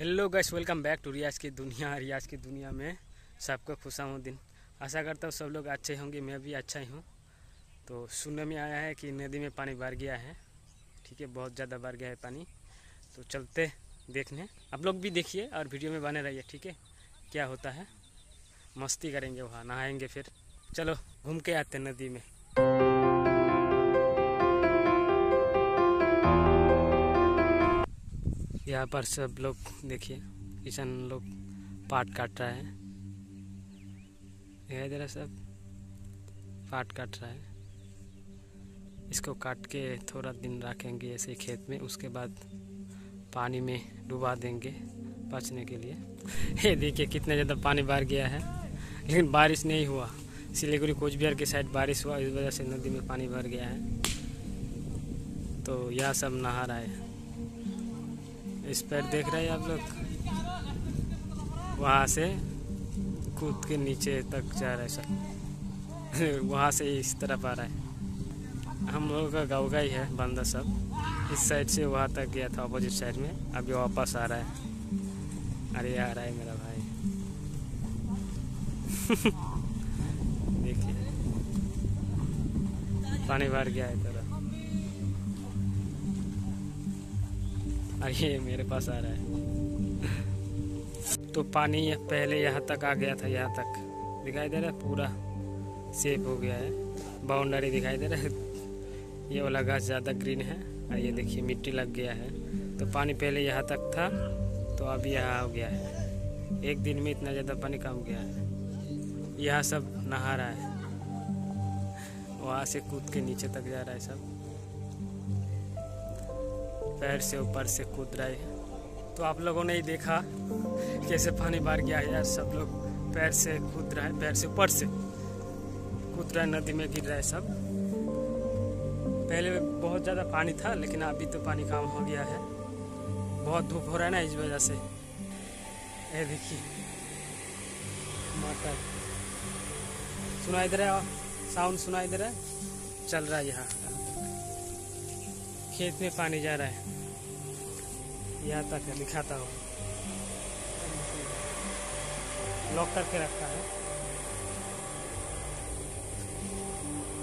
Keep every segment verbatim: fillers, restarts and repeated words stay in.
Hello guys, welcome back to Riyaz की दुनिया। रियाज की दुनिया में सबका खुशामदीन। आशा करता हूँ सब लोग अच्छे होंगे, मैं भी अच्छा ही हूँ। तो सुनने में आया है कि नदी में पानी भर गया है, ठीक है, बहुत ज़्यादा भर गया है पानी। तो चलते देखने, आप लोग भी देखिए और वीडियो में बने रहिए, ठीक है। क्या होता है, मस्ती करेंगे, वहाँ नहाएँगे, फिर चलो घूम के आते नदी में। यहाँ पर सब लोग देखिए, किसान लोग पाट काट रहा है, दिखाई दे रहा है, सब पाट काट रहा है। इसको काट के थोड़ा दिन रखेंगे ऐसे खेत में, उसके बाद पानी में डुबा देंगे बचने के लिए। ये देखिए कितना ज़्यादा पानी बाहर गया है, लेकिन बारिश नहीं हुआ। सिलीगुड़ी कोचबिहार के साइड बारिश हुआ, इस वजह से नदी में पानी भर गया है। तो यह सब नहा रहा है, इस पर देख रहे हैं आप लोग, वहाँ से कूद के नीचे तक जा रहे सब। वहाँ से इस तरफ आ रहा है। हम लोगों का गाँव का ही है बंदा सब, इस साइड से वहाँ तक गया था अपोजिट साइड में, अभी वापस आ रहा है। अरे आ रहा है मेरा भाई। देखिए पानी भर गया है तेरा। अरे मेरे पास आ रहा है। तो पानी पहले यहाँ तक आ गया था, यहाँ तक दिखाई दे रहा है, पूरा सेफ हो गया है, बाउंड्री दिखाई दे रहा है। ये वाला घास ज़्यादा ग्रीन है और ये देखिए मिट्टी लग गया है। तो पानी पहले यहाँ तक था, तो अभी यहाँ हो गया है। एक दिन में इतना ज़्यादा पानी कम गया है। यहाँ सब नहा रहा है, वहाँ से कूद के नीचे तक जा रहा है सब, पैर से ऊपर से कूद रहा है। तो आप लोगों ने ही देखा कैसे पानी बाहर गया है, सब लोग पैर से कूद रहा है, पैर से ऊपर से कूद रहा है, नदी में गिर रहा है सब। पहले बहुत ज़्यादा पानी था, लेकिन अभी तो पानी कम हो गया है। बहुत धूप हो रहा है ना, इस वजह से। ये देखिए मटर सुनाई दे रहा है, साउंड सुनाई दे रहा है, चल रहा है। यहाँ खेत में पानी जा रहा है, यहाँ तक है, दिखाता हूँ, लॉक करके रखा है।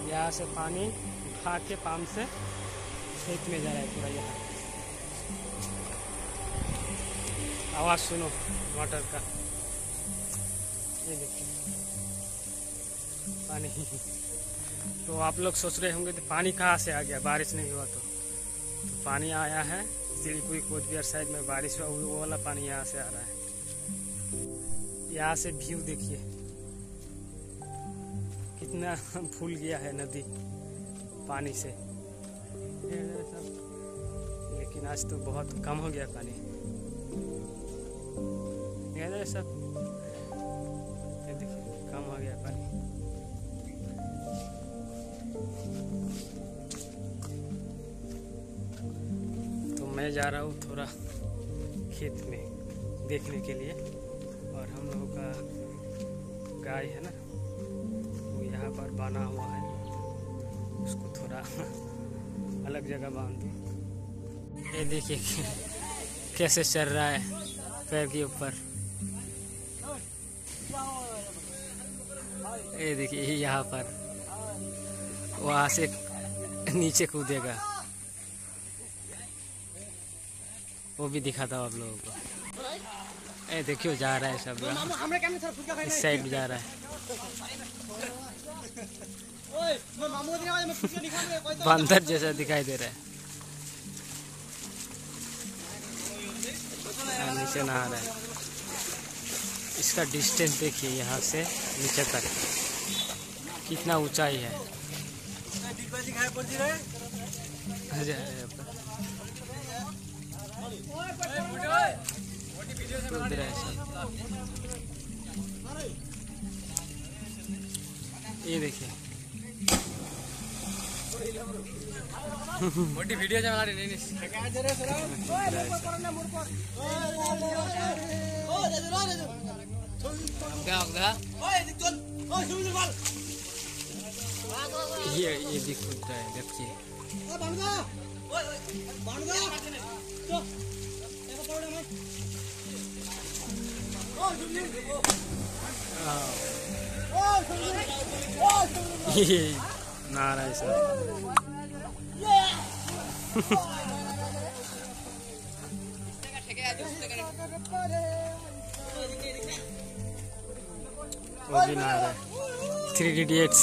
यहाँ से पानी उठा के पाम से खेत में जा रहा है पूरा। यहाँ आवाज सुनो वाटर का, ये देखिए पानी। तो आप लोग सोच रहे होंगे कि पानी कहाँ से आ गया, बारिश नहीं हुआ। तो तो पानी आया है सिलीगुड़ी कोचबिहार साइड में, बारिश हुआ, वो वाला पानी यहाँ से आ रहा है। यहाँ से व्यू देखिए कितना फूल गया है नदी पानी से, लेकिन आज तो बहुत कम हो गया पानी। सब ये देखिए कम हो गया पानी। मैं जा रहा हूँ थोड़ा खेत में देखने के लिए, और हम लोगों का गाय है ना, वो यहाँ पर बांधा हुआ है, उसको थोड़ा अलग जगह बांध दूँ। ये देखिए कैसे चल रहा है पैर के ऊपर। ये देखिए यहाँ पर, वहाँ से नीचे कूदेगा, वो भी दिखाता हूँ आप लोगों को। ए देखियो जा रहा है सब, इस साइड जा रहा है। बंदर जैसा दिखाई दे रहा है, नीचे नहा रहा है। इसका डिस्टेंस देखिए यहाँ से नीचे तक कितना ऊंचाई है। ये देखिए मोटी वीडियो चला रहे, नहीं नहीं ये ये दिख रहा है, देखिए। नारायण सर थ्री इडियट्स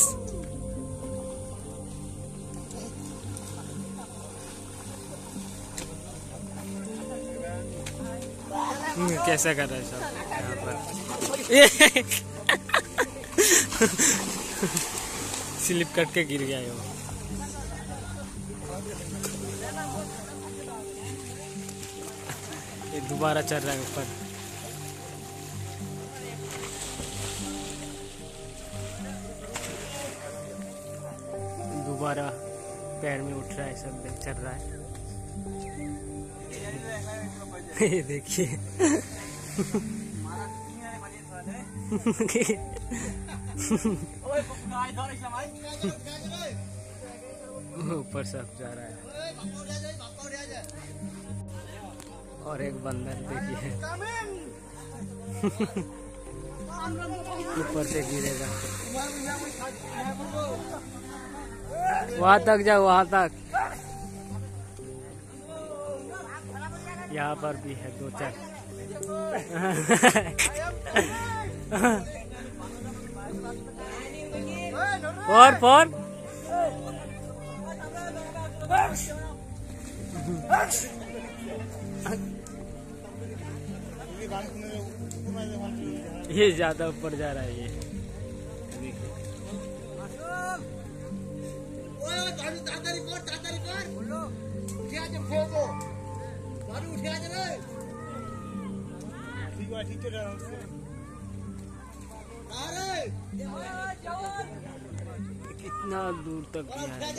कैसा कर रहा है सब यहाँ पर स्लिप कट के गिर गया है वो। ये दोबारा चढ़ रहा है ऊपर। दोबारा पैर में उठ रहा है सब, चढ़ रहा है। ये देखिए ऊपर सब जा रहा है। और एक बंदर देखिए ऊपर से गिरेगा। वहां तक जाओ, वहां तक। यहाँ पर भी है दो चार और पर ये ज्यादा ऊपर जा रहा है। ये कितना दूर तक गया है।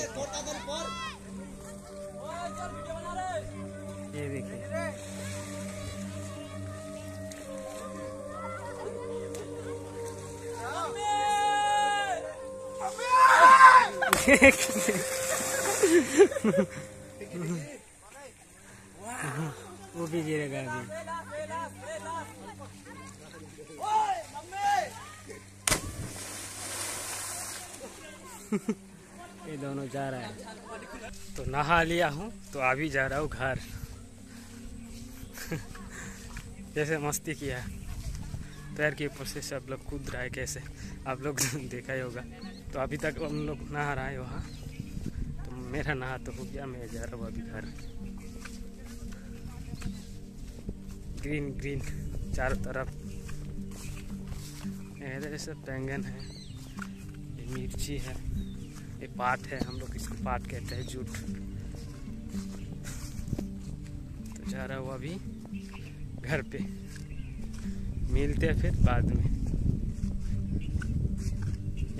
ये देखिए वो भी गिरेगा अभी। ये दोनों जा रहा है। तो नहा लिया हूँ तो अभी जा रहा हूँ घर। जैसे मस्ती किया पैर के ऊपर से सब लोग कूद रहा है, कैसे आप लोग देखा ही होगा। तो अभी तक हम लोग नहा रहा है वहाँ। तो मेरा नहा तो हो गया, मैं जा रहा हूँ अभी घर। ग्रीन ग्रीन चारों तरफ ये सब बैंगन है, ये मिर्ची है, ये पात है, हम लोग इसको पात कहते हैं, जूट। तो जा रहा हुआ अभी घर पे, मिलते हैं फिर बाद में,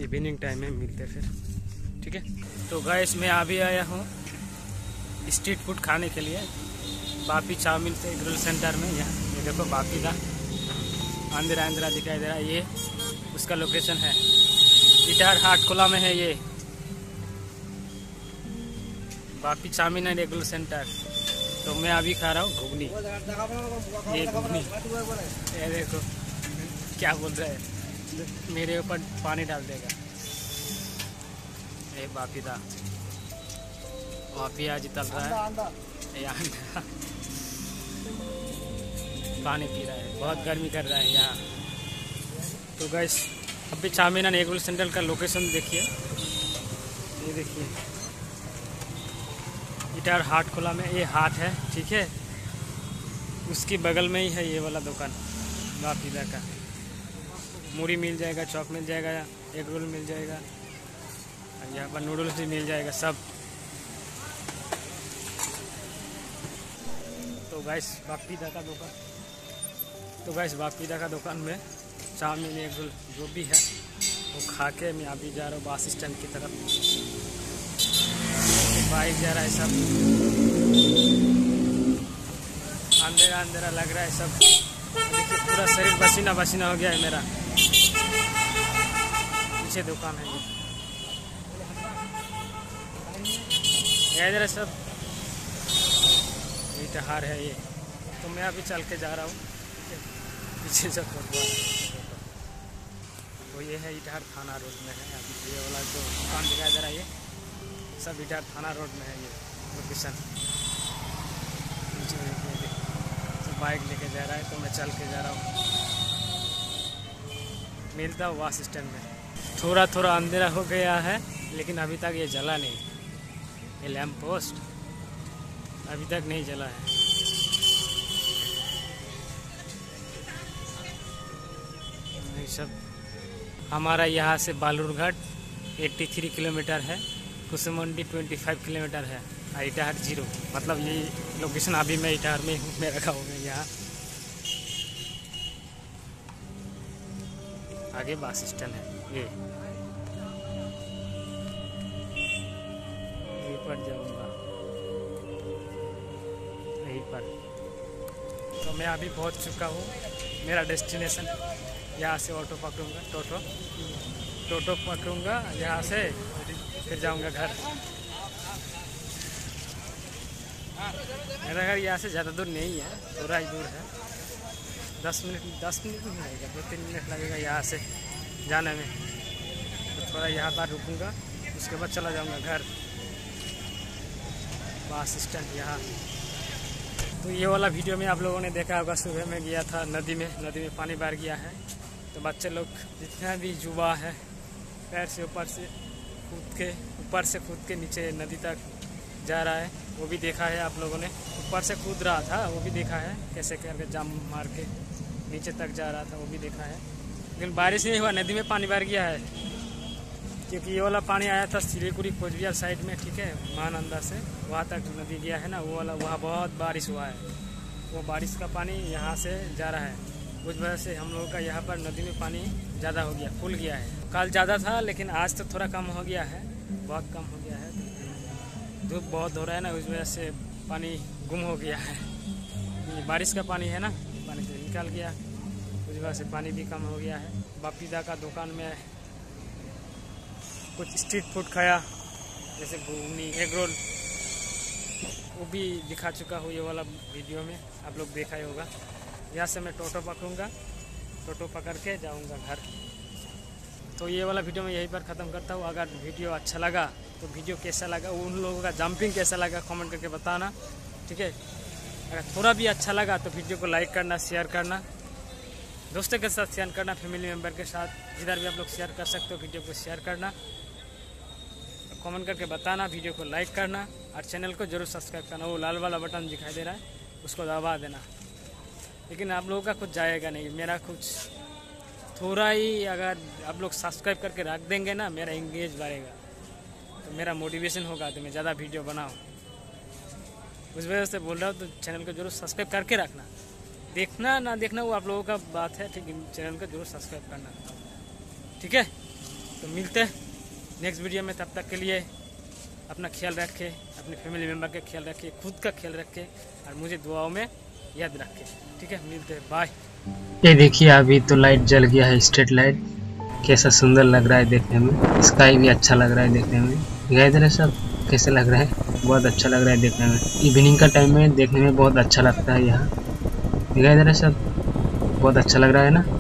इवनिंग टाइम में मिलते हैं फिर, ठीक है। तो गाइस मैं अभी आया हूँ स्ट्रीट फूड खाने के लिए बापी चाउमिन से ग्रिल सेंटर में। यहाँ ये देखो बापी का आंध्रा आंध्रा दिखाई दे रहा है, ये उसका लोकेशन है। इटाहर हाटकोला में है ये Bapi chowmein and egg roll centre. तो मैं अभी खा रहा हूँ घुगनी। ये घुगनी ये देखो क्या बोल रहा है, मेरे ऊपर पानी डाल देगा। ये बापी था, बापी आज तल रहा है, यहाँ पानी पी रहा है, बहुत गर्मी कर रहा है यहाँ। तो गाइस अभी chowmein and egg roll centre का लोकेशन देखिए। ये देखिए इटार हाट खुला में, ये हाट है, ठीक है, उसके बगल में ही है ये वाला दुकान बापीदा का। मूरी मिल जाएगा, चॉप मिल जाएगा, एग रोल मिल जाएगा, और यहाँ पर नूडल्स भी मिल जाएगा सब। तो गाइस बापीदा का दुकान तो गाइस बापीदा का दुकान में चाउमीन एग रोल जो भी है वो खा के मैं अभी जा रहा हूँ बस स्टैंड की तरफ। बाइक जा रहा है सब, अंधेरा अंधेरा लग रहा है सब, पूरा शरीर पसीना पसीना हो गया है मेरा। पीछे दुकान है ये, इधर सब इटहार है ये। तो मैं अभी चल के जा रहा हूँ, ठीक है। पीछे से फोटो तो ये है इटहर थाना रोड में है। अभी ये वाला जो दुकान दिखाया जा रहा है ये सब इटहर थाना रोड में है। ये लोकेशन तो बाइक लेके जा रहा है तो मैं चल के जा रहा हूँ। मिलता हूँ बस स्टैंड में। थोड़ा थोड़ा अंधेरा हो गया है लेकिन अभी तक ये जला नहीं। ये लैम्प पोस्ट अभी तक नहीं जला है। ये सब हमारा यहाँ से बालूरघाट तिरासी किलोमीटर है, कुसुमंडी पच्चीस किलोमीटर है, इटाहर जीरो। मतलब यही लोकेशन अभी मैं इटाहर में में रखा हूँ। मैं यहाँ आगे बस स्टैंड है। ये पर जाऊँगा यहीं पर। तो मैं अभी पहुँच चुका हूँ मेरा डेस्टिनेशन। यहाँ से ऑटो पकड़ूँगा, टोटो टोटो पकड़ूँगा यहाँ से, फिर जाऊँगा घर। मेरा घर यहाँ से ज़्यादा दूर नहीं है, थोड़ा ही दूर है। दस मिनट दस मिनट नहीं लगेगा, दो तीन मिनट लगेगा यहाँ से जाने में। तो थोड़ा यहाँ पर रुकूँगा, उसके बाद चला जाऊँगा घर। बस स्टैंड यहाँ। तो ये वाला वीडियो में आप लोगों ने देखा होगा, सुबह में गया था नदी में। नदी में पानी भर गया है तो बच्चे लोग जितना भी युवा है पैर से ऊपर से कूद के ऊपर से कूद के नीचे नदी तक जा रहा है। वो भी देखा है आप लोगों ने, ऊपर से कूद रहा था वो भी देखा है, कैसे करके जाम मार के नीचे तक जा रहा था वो भी देखा है। लेकिन बारिश नहीं हुआ, नदी में पानी भर गया है। क्योंकि ये वाला पानी आया था सिलीगुड़ी कोचबिहार साइड में, ठीक है, महानंदा से वहाँ तक नदी गया है ना, वो वाला वहाँ बहुत बारिश हुआ है। वो बारिश का पानी यहाँ से जा रहा है, उस वजह से हम लोगों का यहाँ पर नदी में पानी ज़्यादा हो गया, फूल गया है। कल ज़्यादा था लेकिन आज तो थोड़ा कम हो गया है, बहुत कम हो गया है। धूप बहुत हो रहा है ना, उस वजह से पानी गुम हो गया है। ये बारिश का पानी है ना, पानी तो निकल गया, उस वजह से पानी भी कम हो गया है। बापी दा का दुकान में कुछ स्ट्रीट फूड खाया, जैसे घूमनी, एग रोल, वो भी दिखा चुका हूँ ये वाला वीडियो में, आप लोग देखा ही होगा। यहाँ से मैं टोटो पकड़ूँगा, टोटो पकड़ के जाऊँगा घर। तो ये वाला वीडियो मैं यहीं पर ख़त्म करता हूँ। अगर वीडियो अच्छा लगा तो वीडियो कैसा लगा, उन लोगों का जंपिंग कैसा लगा कमेंट करके बताना, ठीक है। अगर थोड़ा भी अच्छा लगा तो वीडियो को लाइक करना, शेयर करना, दोस्तों के साथ शेयर करना, फैमिली मेम्बर के साथ, जिधर भी आप लोग शेयर कर सकते हो वीडियो को शेयर करना, कमेंट करके बताना, वीडियो को लाइक करना और चैनल को जरूर सब्सक्राइब करना। वो लाल वाला बटन दिखाई दे रहा है, उसको दबा देना। लेकिन आप लोगों का कुछ जाएगा नहीं, मेरा कुछ थोड़ा ही अगर आप लोग सब्सक्राइब करके रख देंगे ना, मेरा इंगेज बढ़ेगा तो मेरा मोटिवेशन होगा तो मैं ज़्यादा वीडियो बनाऊँ। उस वजह से बोल रहा हूँ, तो चैनल को जरूर सब्सक्राइब करके रखना। देखना ना देखना वो आप लोगों का बात है, ठीक है, चैनल को जरूर सब्सक्राइब करना, ठीक है। तो मिलते हैं नेक्स्ट वीडियो में, तब तक के लिए अपना ख्याल रखें, अपने फैमिली मेम्बर का ख्याल रखें, खुद का ख्याल रखें और मुझे दुआओं में याद रखें, ठीक है। मिलते हैं, बाय। ये देखिए अभी तो लाइट जल गया है, स्ट्रीट लाइट, कैसा सुंदर लग रहा है देखने में। स्काई भी अच्छा लग रहा है देखने में। गए इधर सब कैसे लग रहा है, बहुत अच्छा लग रहा है देखने में। इवनिंग का टाइम में देखने में बहुत अच्छा लगता है यहाँ। गए इधर सब बहुत अच्छा लग रहा है ना।